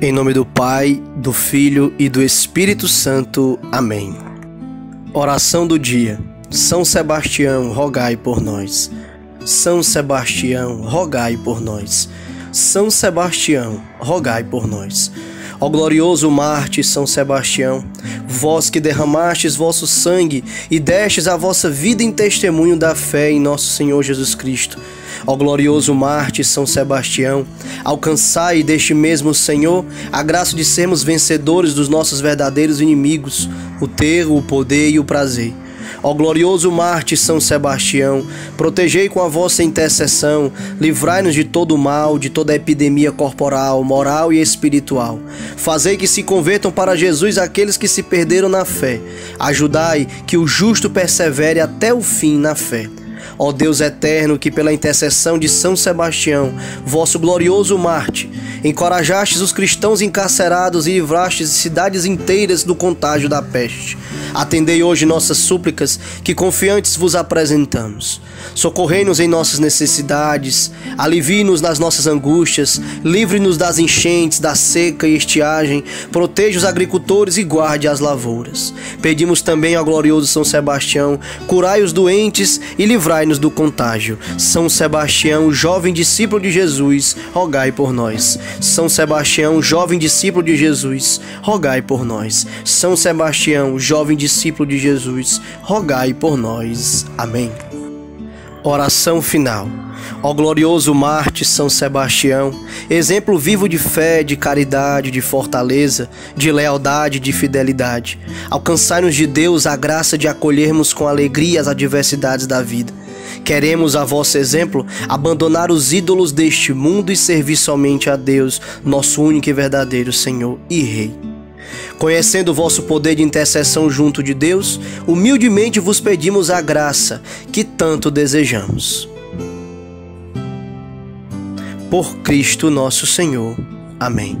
Em nome do Pai, do Filho e do Espírito Santo. Amém. Oração do dia. São Sebastião, rogai por nós. São Sebastião, rogai por nós. São Sebastião, rogai por nós. Ó glorioso mártir São Sebastião, vós que derramastes vosso sangue e destes a vossa vida em testemunho da fé em nosso Senhor Jesus Cristo. Ó glorioso mártir São Sebastião, alcançai deste mesmo Senhor a graça de sermos vencedores dos nossos verdadeiros inimigos, o terror, o poder e o prazer. Ó glorioso mártir São Sebastião, protegei com a vossa intercessão, livrai-nos de todo o mal, de toda a epidemia corporal, moral e espiritual. Fazei que se convertam para Jesus aqueles que se perderam na fé. Ajudai que o justo persevere até o fim na fé. Ó Deus eterno, que pela intercessão de São Sebastião, vosso glorioso mártir, encorajastes os cristãos encarcerados e livrastes cidades inteiras do contágio da peste. Atendei hoje nossas súplicas, que confiantes vos apresentamos. Socorrei-nos em nossas necessidades, alivie-nos nas nossas angústias, livre-nos das enchentes, da seca e estiagem, proteja os agricultores e guarde as lavouras. Pedimos também ao glorioso São Sebastião, curai os doentes e livrai-nos do contágio. São Sebastião, jovem discípulo de Jesus, rogai por nós. São Sebastião, jovem discípulo de Jesus, rogai por nós. São Sebastião, jovem discípulo de Jesus, rogai por nós. Amém. Oração final. Ó glorioso mártir São Sebastião, exemplo vivo de fé, de caridade, de fortaleza, de lealdade, de fidelidade, alcançai-nos de Deus a graça de acolhermos com alegria as adversidades da vida. Queremos, a vosso exemplo, abandonar os ídolos deste mundo e servir somente a Deus, nosso único e verdadeiro Senhor e Rei. Conhecendo o vosso poder de intercessão junto de Deus, humildemente vos pedimos a graça que tanto desejamos. Por Cristo nosso Senhor. Amém.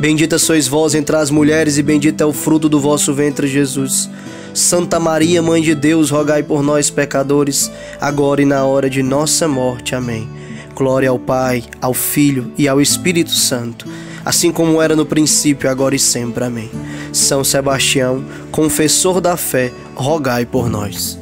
Bendita sois vós entre as mulheres e bendito é o fruto do vosso ventre, Jesus. Santa Maria, Mãe de Deus, rogai por nós, pecadores, agora e na hora de nossa morte. Amém. Glória ao Pai, ao Filho e ao Espírito Santo, assim como era no princípio, agora e sempre. Amém. São Sebastião, confessor da fé, rogai por nós.